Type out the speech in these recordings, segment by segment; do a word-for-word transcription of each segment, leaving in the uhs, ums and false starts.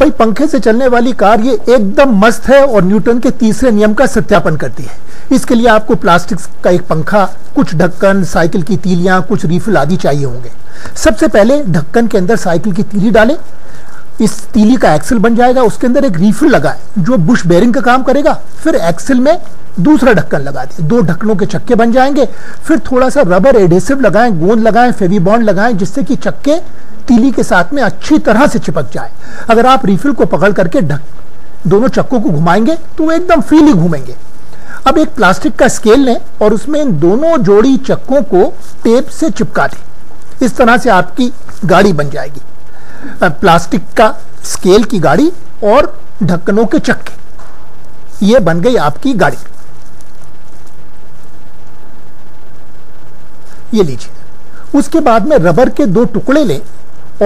भाई पंखे से चलने वाली कार ये एकदम मस्त है और न्यूटन के तीसरे नियम का सत्यापन करती है। इसके लिए आपको प्लास्टिक का एक पंखा, कुछ ढक्कन, साइकिल की तीलियां, कुछ रीफिल आदि चाहिए होंगे। सबसे पहले ढक्कन के अंदर साइकिल की तीली डालें, इस तीली का एक्सल बन जाएगा, उसके अंदर एक रीफिल लगाए जो बुश बेरिंग का काम करेगा। फिर एक्सल में दूसरा ढक्कन लगा दें, दो ढक्कनों के चक्के बन जाएंगे। फिर थोड़ा सा रबर एडेसिव लगाएं, गोंद लगाएं, फेविबॉन्ड लगाएं, जिससे कि चक्के तीली के साथ में अच्छी तरह से चिपक जाए। अगर आप रीफिल को पकड़ करके ढक दोनों चक्कों को घुमाएंगे तो वो एकदम फ्रीली घूमेंगे। अब एक प्लास्टिक का स्केल लें और उसमें इन दोनों जोड़ी चक्कों को टेप से चिपका दें। इस तरह से आपकी गाड़ी बन जाएगी, प्लास्टिक का स्केल की गाड़ी और ढक्कनों के चक्के। ये बन गई आपकी गाड़ी। ये लीजिए। उसके बाद में रबर के दो टुकड़े लें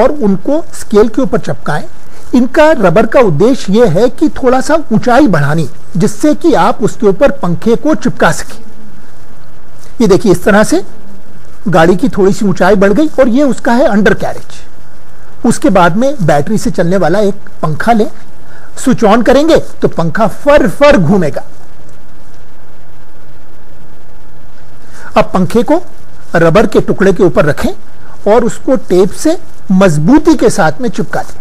और उनको स्केल के ऊपर चिपकाएं। इनका रबर का उद्देश्य यह है कि थोड़ा सा ऊंचाई बढ़ानी, जिससे कि आप उसके ऊपर पंखे को चिपका सकें। ये देखिए, इस तरह से गाड़ी की थोड़ी सी ऊंचाई बढ़ गई और ये उसका है अंडर कैरेज। उसके बाद में बैटरी से चलने वाला एक पंखा लें, स्विच ऑन करेंगे तो पंखा फर फर घूमेगा। अब पंखे को रबर के टुकड़े के ऊपर रखें और उसको टेप से मजबूती के साथ में चिपका दें।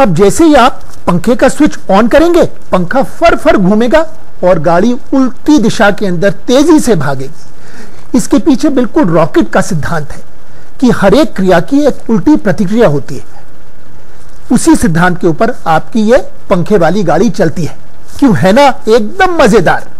अब जैसे ही आप पंखे का स्विच ऑन करेंगे, पंखा फर फर घूमेगा और गाड़ी उल्टी दिशा के अंदर तेजी से भागेगी। इसके पीछे बिल्कुल रॉकेट का सिद्धांत है कि हर एक क्रिया की एक उल्टी प्रतिक्रिया होती है। उसी सिद्धांत के ऊपर आपकी ये पंखे वाली गाड़ी चलती है। क्यों है ना एकदम मजेदार।